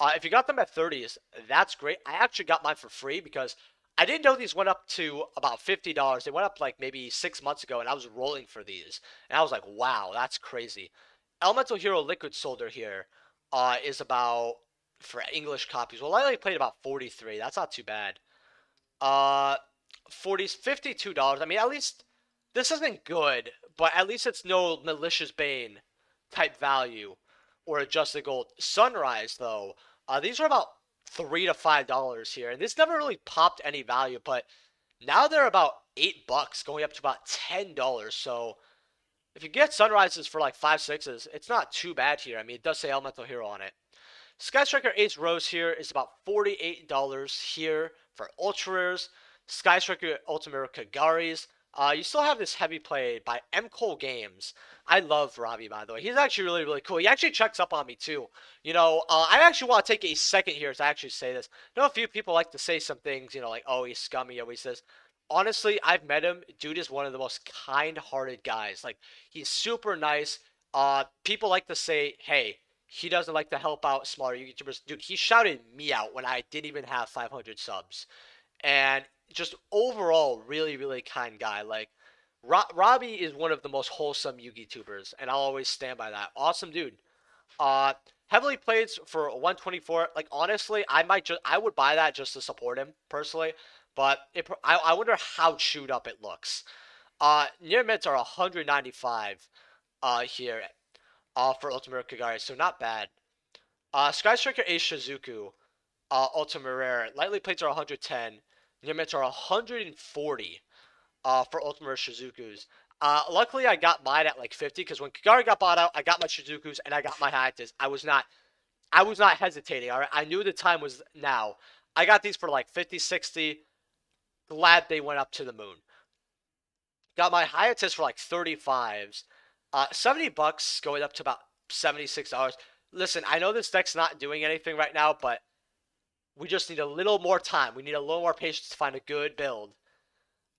Uh, if you got them at thirties, that's great. I actually got mine for free because I didn't know these went up to about fifty dollars. They went up like maybe six months ago, and I was rolling for these. And I was like, wow, that's crazy. Elemental Hero Liquid Soldier here uh, is about, for English copies, well, I only played about forty-three. That's not too bad. Uh, forty, fifty-two dollars. I mean, at least this isn't good, but at least it's no Malicious Bane type value or Adjusted Gold. Sunrise, though, uh, these are about three to five dollars here, and this never really popped any value, but now they're about eight bucks, going up to about ten dollars. So if you get Sunrises for like five sixes, it's not too bad here. I mean, it does say Elemental Hero on it. Sky Striker Ace Rose here is about forty-eight dollars here for Ultra Rares. Sky Striker Ultimate Kagari's. Uh, you still have this heavy played by M. Cole Games. I love Robbie, by the way. He's actually really, really cool. He actually checks up on me, too. You know, uh, I actually want to take a second here to actually say this. You know, a few people like to say some things, you know, like, oh, he's scummy, oh, he says. Honestly, I've met him. Dude is one of the most kind-hearted guys. Like, he's super nice. Uh, people like to say, hey, he doesn't like to help out smaller YouTubers. Dude, he shouted me out when I didn't even have five hundred subs. And just overall, really, really kind guy. Like, Ro Robbie is one of the most wholesome Yugi tubers, and I'll always stand by that. Awesome dude. Uh, heavily played for one twenty-four. Like, honestly, I might just, I would buy that just to support him personally. But it, I, I wonder how chewed up it looks. Uh, near mints are one hundred ninety-five. Uh, here, uh, for Ultimate Kagari, so not bad. Uh, Sky Striker Ace Shizuku, uh, Ultimate Rare. Lightly plates are one hundred ten. Near mints are one hundred forty uh, for Ultimate Shizukus. Uh, luckily, I got mine at like fifty, because when Kagari got bought out, I got my Shizukus and I got my Hiatus. I was not, I was not hesitating. All right, I knew the time was now. I got these for like fifty, sixty. Glad they went up to the moon. Got my Hiatus for like thirty-fives, uh, seventy bucks, going up to about seventy-six dollars. Listen, I know this deck's not doing anything right now, but we just need a little more time. We need a little more patience to find a good build.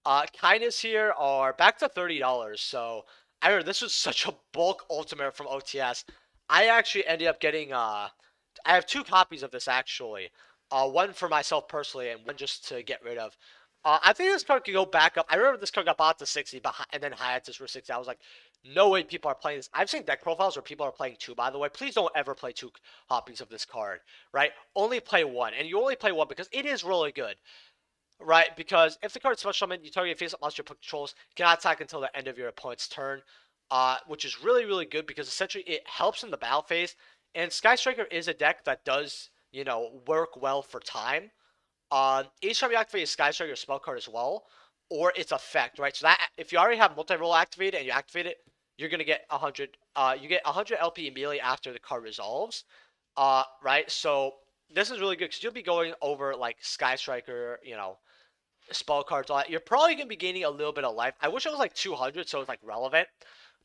Uh, kindness here are back to thirty dollars. So I remember this was such a bulk ultimate from O T S. I actually ended up getting, uh, I have two copies of this actually. Uh, one for myself personally and one just to get rid of. Uh, I think this card could go back up. I remember this card got bought to sixty, but and then hiatus for sixty. I was like, no way people are playing this. I've seen deck profiles where people are playing two, by the way. Please don't ever play two copies of this card, right? Only play one. And you only play one because it is really good, right? Because if the card special summon, you target your face-up monster controls, cannot attack until the end of your opponent's turn, uh, which is really, really good because essentially it helps in the battle phase. And Sky Striker is a deck that does, you know, work well for time. Um, each time you activate a Sky Striker, your spell card as well, or its effect, right? So that if you already have multi-roll activated and you activate it, you're gonna get one hundred. Uh, you get one hundred L P immediately after the card resolves. Uh, right. So this is really good because you'll be going over like Sky Striker, you know, spell cards. All that. You're probably gonna be gaining a little bit of life. I wish it was like two hundred, so it's like relevant.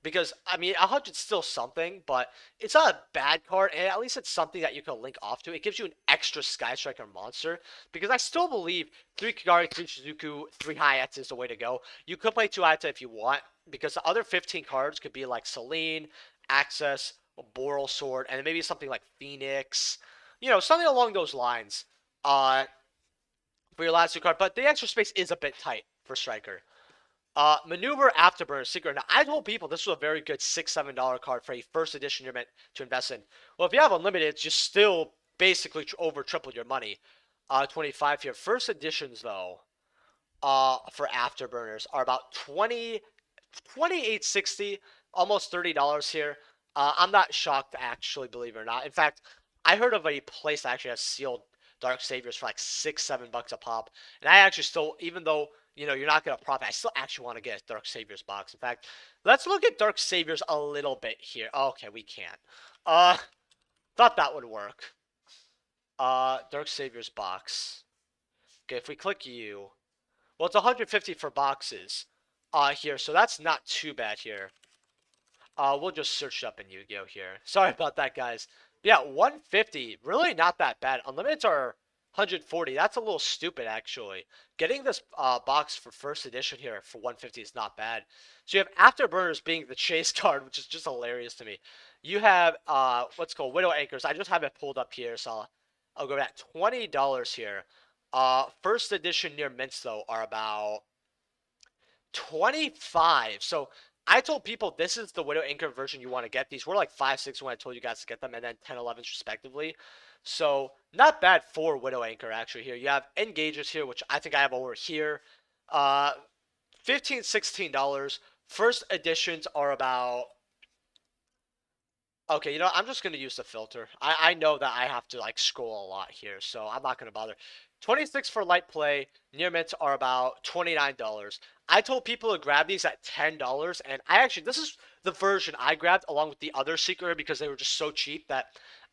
Because, I mean, one hundred's still something, but it's not a bad card, and at least it's something that you can link off to. It gives you an extra Sky Striker monster, because I still believe three Kigari, three Shizuku, three Hayats is the way to go. You could play two Hayats if you want, because the other fifteen cards could be like Selene, Access, Boral Sword, and maybe something like Phoenix. You know, something along those lines uh, for your last two cards. But the extra space is a bit tight for Striker. Uh, Maneuver, Afterburner, Seeker. Now, I told people this was a very good six, seven dollar card for a first edition you're meant to invest in. Well, if you have unlimited, you still basically over triple your money. Uh, twenty-five here. First editions, though, uh, for Afterburners are about twenty-eight sixty, almost thirty dollars here. Uh, I'm not shocked, actually, believe it or not. In fact, I heard of a place that actually has sealed Dark Saviors for like six, seven bucks a pop. And I actually still, even though, you know, you're not going to profit, I still actually want to get a Dark Saviors box. In fact, let's look at Dark Saviors a little bit here. Okay, we can't. Uh, thought that would work. Uh, Dark Saviors box. Okay, if we click you. Well, it's one hundred fifty for boxes uh, here, so that's not too bad here. Uh, we'll just search up in Yu-Gi-Oh! Here. Sorry about that, guys. Yeah, one fifty. Really not that bad. Unlimiteds are one hundred forty. That's a little stupid, actually. Getting this uh, box for first edition here for one fifty is not bad. So you have Afterburners being the chase card, which is just hilarious to me. You have uh, what's called Widow Anchors. I just have it pulled up here, so I'll, I'll go back. twenty dollars here. Uh, first edition near mints, though, are about twenty-five. So I told people this is the Widow Anchor version you want to get. These were like five, six when I told you guys to get them, and then ten, elevens respectively. So not bad for Widow Anchor, actually, here. You have Engagers here, which I think I have over here. Uh, fifteen, sixteen dollars. First editions are about... Okay, you know, I'm just going to use the filter. I, I know that I have to, like, scroll a lot here, so I'm not going to bother. twenty-six for Light Play. Near mints are about twenty-nine dollars. I told people to grab these at ten dollars, and I actually... This is the version I grabbed along with the other Seeker because they were just so cheap that...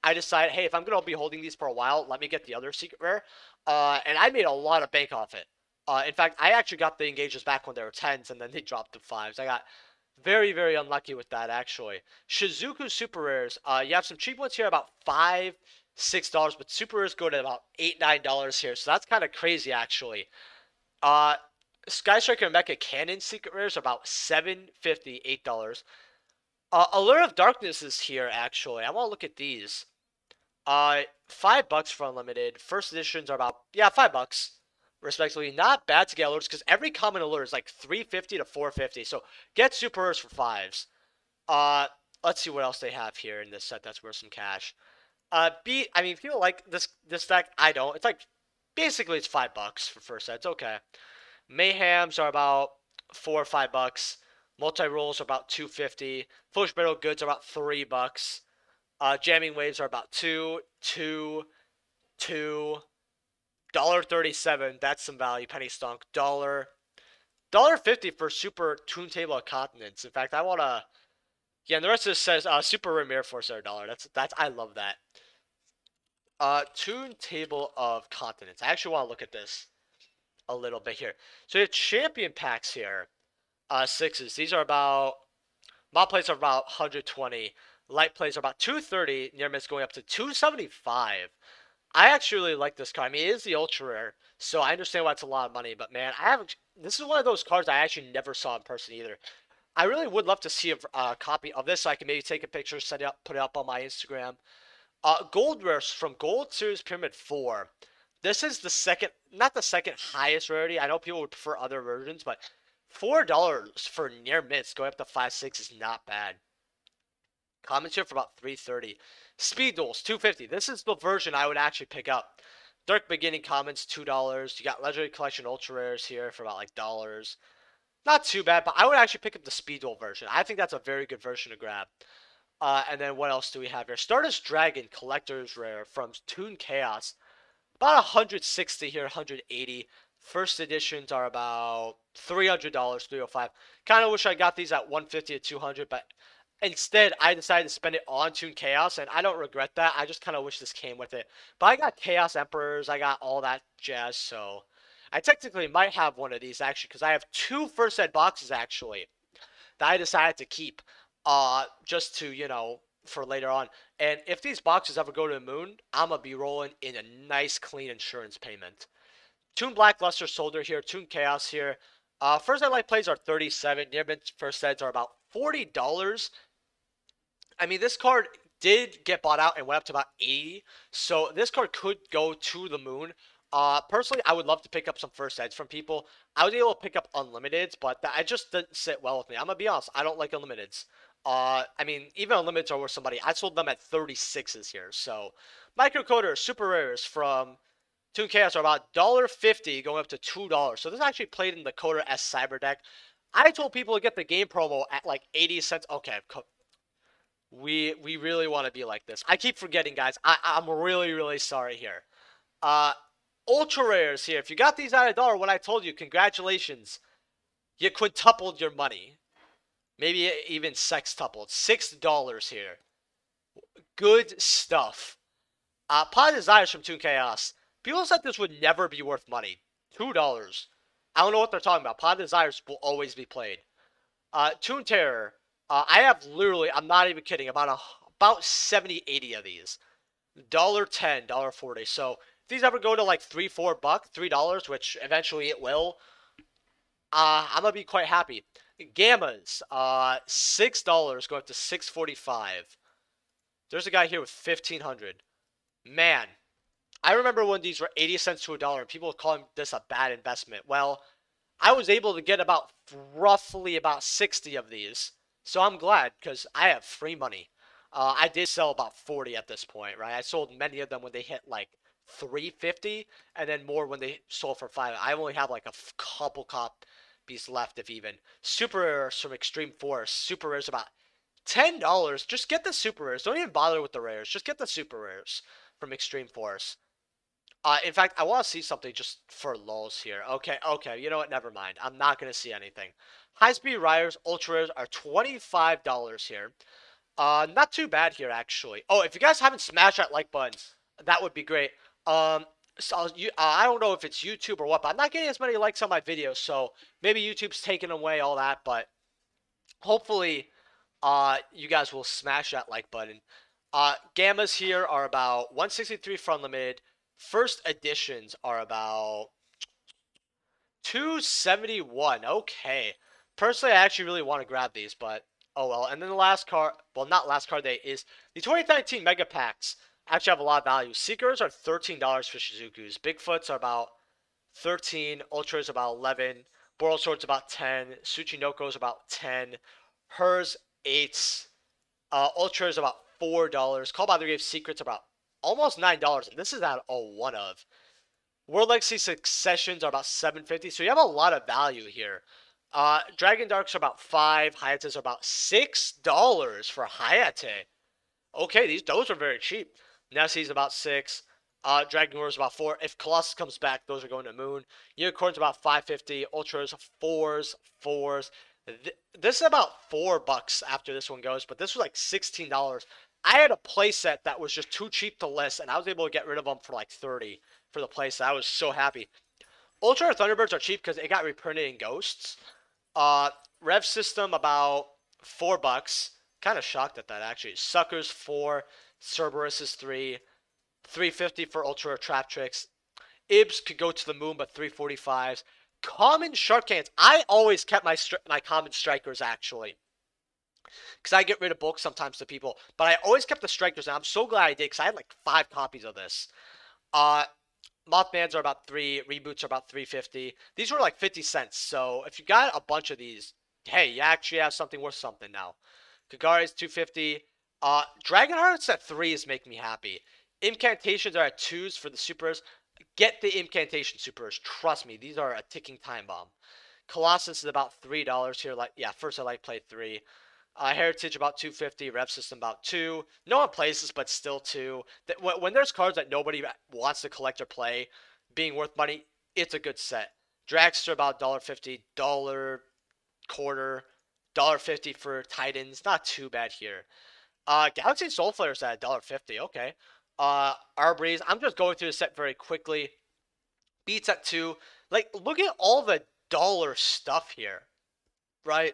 I decided, hey, if I'm going to be holding these for a while, let me get the other secret rare. Uh, and I made a lot of bank off it. Uh, in fact, I actually got the Engagers back when they were tens, and then they dropped to fives. I got very, very unlucky with that, actually. Shizuku Super Rares. Uh, you have some cheap ones here, about five dollars, six dollars. But Super Rares go to about eight dollars, nine dollars here. So that's kind of crazy, actually. Uh, Sky Striker and Mecha Cannon secret rares are about seven dollars, fifty, eight dollars. Uh, Allure of Darkness is here, actually. I want to look at these. Uh, five bucks for unlimited. First editions are about, yeah, five bucks, respectively. Not bad to get alerts because every common alert is like three fifty to four fifty. So get super alerts for fives. Uh, let's see what else they have here in this set that's worth some cash. Uh, beat. I mean, people like this this deck. I don't. It's like basically it's five bucks for first sets. Okay. Mayhems are about four or five bucks. Multi rolls are about two fifty. Foolish Brittle Goods are about three bucks. Uh, jamming waves are about two, two, two, dollar thirty-seven. That's some value. Penny Stunk, dollar, dollar fifty for Super Turntable of Continents. In fact, I wanna, yeah. And the rest of this says uh, Super Ramir Force are a dollar. That's that's I love that. Uh, Turntable of Continents. I actually want to look at this a little bit here. So you have champion packs here, uh, sixes. These are about, my plates are about one hundred twenty. Light plays are about two thirty. Near miss going up to two seventy-five. I actually really like this card. I mean, it is the ultra rare, so I understand why it's a lot of money. But man, I haven't. This is one of those cards I actually never saw in person either. I really would love to see a uh, copy of this. So I can maybe take a picture, set it up, put it up on my Instagram. Uh, gold rares from Gold Series Pyramid four. This is the second, not the second highest rarity. I know people would prefer other versions, but four dollars for near mints going up to five six is not bad. Commons here for about three thirty. Speed Duels, two fifty. This is the version I would actually pick up. Dark Beginning Commons, two dollars. You got Legendary Collection Ultra Rares here for about like dollars. Not too bad, but I would actually pick up the Speed Duel version. I think that's a very good version to grab. Uh, and then what else do we have here? Stardust Dragon Collector's Rare from Toon Chaos. About one hundred sixty here, one hundred eighty. First editions are about three hundred dollars, three oh five. Kind of wish I got these at one fifty or two hundred, but instead I decided to spend it on Toon Chaos, and I don't regret that. I just kind of wish this came with it. But I got Chaos Emperors, I got all that jazz, so I technically might have one of these actually, because I have two first ed boxes actually that I decided to keep. Uh, just to, you know, for later on. And if these boxes ever go to the moon, I'm going to be rolling in a nice, clean insurance payment. Toon Black Luster Soldier here. Toon Chaos here. Uh, first Ed Light plays are thirty-seven. Near mint first Eds are about forty dollars. I mean, this card did get bought out and went up to about eighty. So this card could go to the moon. Uh, personally, I would love to pick up some first eds from people. I was able to pick up unlimiteds, but that, I just didn't sit well with me. I'm going to be honest. I don't like unlimiteds. Uh, I mean, even unlimiteds are worth somebody. I sold them at thirty-sixes here. So, microcoders, super rares from Toon Chaos are about one fifty going up to two dollars. So, this actually played in the Coder S Cyber deck. I told people to get the game promo at like eighty cents. Okay, we we really want to be like this. I keep forgetting, guys. I, I'm really, really sorry here. Uh, ultra rares here. If you got these at a dollar, what I told you, congratulations. You quintupled your money. Maybe even sextupled. six dollars here. Good stuff. Uh, Pot of Desires from Toon Chaos. People said this would never be worth money. two dollars. I don't know what they're talking about. Pot of Desires will always be played. Uh, Toon Terror. Uh, I have literally, I'm not even kidding, about a, about seventy, eighty of these. one ten, one forty. So, if these ever go to like three, four bucks, three dollars, which eventually it will, uh, I'm going to be quite happy. Gammas, uh, six dollars go up to six forty-five. There's a guy here with fifteen hundred. Man, I remember when these were eighty cents to a dollar, and people were calling this a bad investment. Well, I was able to get about roughly about sixty of these, so I'm glad because I have free money. Uh, I did sell about forty at this point, right? I sold many of them when they hit like three fifty, and then more when they sold for five. I only have like a couple cop. Left if even. Super rares from Extreme Force. Super rares about ten dollars. Just get the super rares. Don't even bother with the rares. Just get the super rares from Extreme Force. Uh, in fact, I want to see something just for lulz here. Okay, okay. You know what? Never mind. I'm not going to see anything. High Speed Riders, Ultra Rares are twenty-five dollars here. Uh, not too bad here, actually. Oh, if you guys haven't smashed that like button, that would be great. Um... So you, uh, I don't know if it's YouTube or what, but I'm not getting as many likes on my videos, so maybe YouTube's taking away all that, but hopefully uh, you guys will smash that like button. Uh, gammas here are about one sixty-three for unlimited. First editions are about two seventy-one. Okay. Personally, I actually really want to grab these, but oh well. And then the last card, well, not last card day, is the twenty nineteen Mega Packs. Actually have a lot of value. Seekers are thirteen dollars for Shizuku's. Bigfoots are about thirteen dollars. Ultras about eleven dollars. Boral Swords about ten dollars. Tsuchinoko's about ten dollars. Hers, eight dollars. Uh, Ultras about four dollars. Call by the Grave Secrets about almost nine dollars. And this is at a one of. World Legacy Successions are about seven fifty. So you have a lot of value here. Uh, Dragon Darks are about five dollars. Hayate's are about six dollars for Hayate. Okay, these those are very cheap. Nessie's about six. Uh, Dragon Warrior's about four. If Colossus comes back, those are going to moon. Unicorn's about five fifty. Ultras, fours, fours. Th this is about four bucks after this one goes, but this was like sixteen dollars. I had a playset that was just too cheap to list, and I was able to get rid of them for like thirty for the playset. I was so happy. Ultra Thunderbirds are cheap because it got reprinted in Ghosts. Uh, Rev System about four bucks. Kind of shocked at that actually. Suckers four. Cerberus is three. three fifty for Ultra Trap Tricks. Ibs could go to the moon, but three forty-fives. Common Shark Cannons. I always kept my my common strikers, actually, because I get rid of bulk sometimes to people. But I always kept the strikers, and I'm so glad I did, because I had like five copies of this. Uh, Mothmans are about three. Reboots are about three fifty. These were like fifty cents. So if you got a bunch of these, hey, you actually have something worth something now. Kagari is two fifty. Uh, Dragon Hearts at threes make me happy. Incantations are at twos for the supers. Get the incantation supers. Trust me, these are a ticking time bomb. Colossus is about three dollars here. Like, yeah, first I like play three. Uh, Heritage about two fifty. Rev System about two. No one plays this, but still two. When there's cards that nobody wants to collect or play, being worth money, it's a good set. Dragster about one fifty, dollar quarter, one fifty for Titans. Not too bad here. Uh, Galaxy and Soulflare is at one fifty. Okay. Uh, Arbreeze. I'm just going through the set very quickly. Beats at two. Like, look at all the dollar stuff here, right?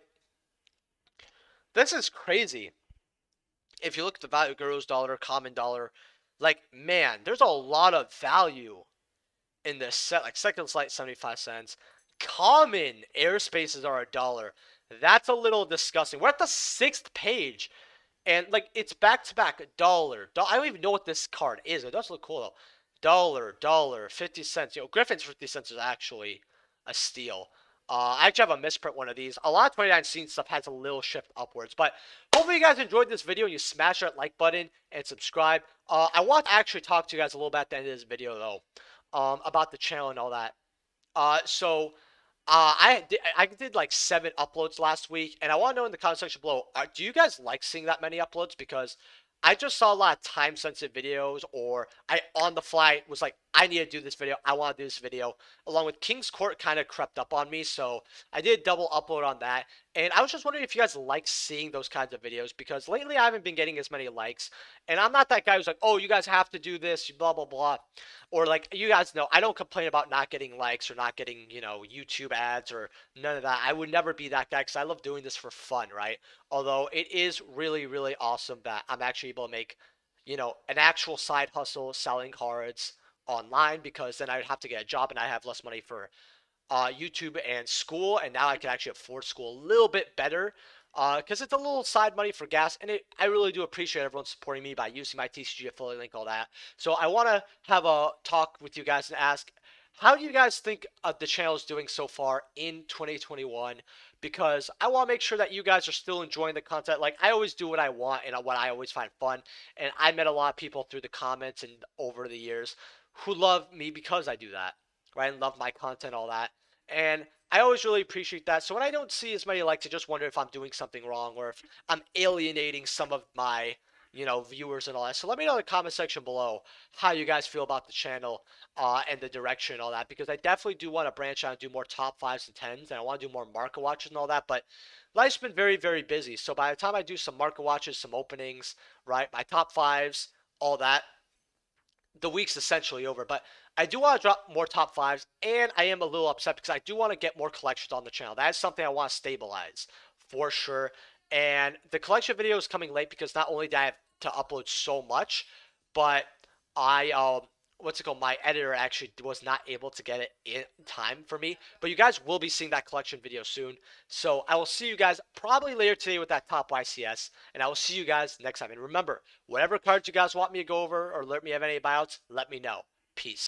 This is crazy. If you look at the value of Guru's dollar, common dollar, like, man, there's a lot of value in this set. Like, Second Light, seventy-five cents. Common airspaces are a dollar. That's a little disgusting. We're at the sixth page. And, like, it's back-to-back, -back, dollar. Do I don't even know what this card is. It does look cool, though. Dollar, dollar, fifty cents. You know, Griffin's fifty cents is actually a steal. Uh, I actually have a misprint one of these. A lot of twenty-nine Scene stuff has a little shift upwards. But hopefully you guys enjoyed this video. You smash that like button and subscribe. Uh, I want to actually talk to you guys a little bit at the end of this video, though, um, about the channel and all that. Uh, so... Uh, I, did, I did like seven uploads last week, and I want to know in the comment section below, uh, do you guys like seeing that many uploads? Because I just saw a lot of time-sensitive videos, or I, on the fly, was like, I need to do this video, I want to do this video. Along with King's Court kind of crept up on me, so I did a double upload on that. And I was just wondering if you guys like seeing those kinds of videos, because lately I haven't been getting as many likes. And I'm not that guy who's like, oh, you guys have to do this, blah, blah, blah. Or like, you guys know, I don't complain about not getting likes or not getting, you know, YouTube ads or none of that. I would never be that guy, because I love doing this for fun, right? Although it is really, really awesome that I'm actually able to make, you know, an actual side hustle selling cards online, because then I would have to get a job and I have less money for uh, YouTube and school. And now I can actually afford school a little bit better, because uh, it's a little side money for gas, and it, I really do appreciate everyone supporting me by using my T C G affiliate link, all that. So I want to have a talk with you guys and ask, how do you guys think of the channel is doing so far in twenty twenty-one? Because I want to make sure that you guys are still enjoying the content. Like, I always do what I want and what I always find fun. And I met a lot of people through the comments and over the years who love me because I do that, right? And love my content, all that. And I always really appreciate that. So when I don't see as many likes, I just wonder if I'm doing something wrong or if I'm alienating some of my, you know, viewers and all that. So let me know in the comment section below how you guys feel about the channel uh, and the direction and all that, because I definitely do want to branch out and do more top fives and tens, and I want to do more market watches and all that. But life's been very, very busy. So by the time I do some market watches, some openings, right, my top fives, all that, the week's essentially over. But I do want to drop more top fives, and I am a little upset because I do want to get more collections on the channel. That is something I want to stabilize for sure. And the collection video is coming late because not only did I have to upload so much, but I, um, what's it called? My editor actually was not able to get it in time for me. But you guys will be seeing that collection video soon. So I will see you guys probably later today with that top Y C S, and I will see you guys next time. And remember, whatever cards you guys want me to go over or let me have any buyouts, let me know. Peace.